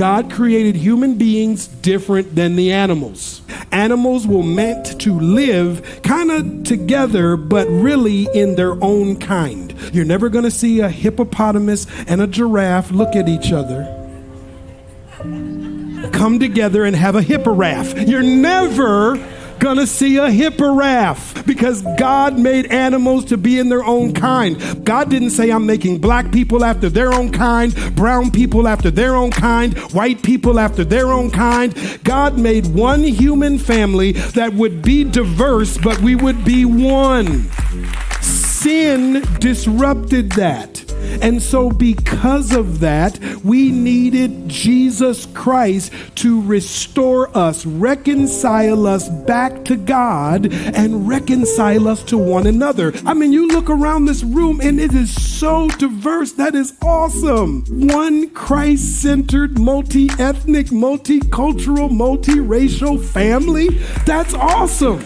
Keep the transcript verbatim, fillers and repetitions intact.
God created human beings different than the animals. Animals were meant to live kind of together, but really in their own kind. You're never going to see a hippopotamus and a giraffe look at each other, come together and have a hipparaffe. You're never gonna see a hipparaffe because God made animals to be in their own kind. God didn't say, I'm making black people after their own kind, brown people after their own kind, white people after their own kind. God made one human family that would be diverse, but we would be one. Sin disrupted that. And so because of that, we needed Jesus Christ to restore us, reconcile us back to God, and reconcile us to one another. I mean, you look around this room and it is so diverse. That is awesome. One Christ-centered, multi-ethnic, multicultural, multiracial family. That's awesome.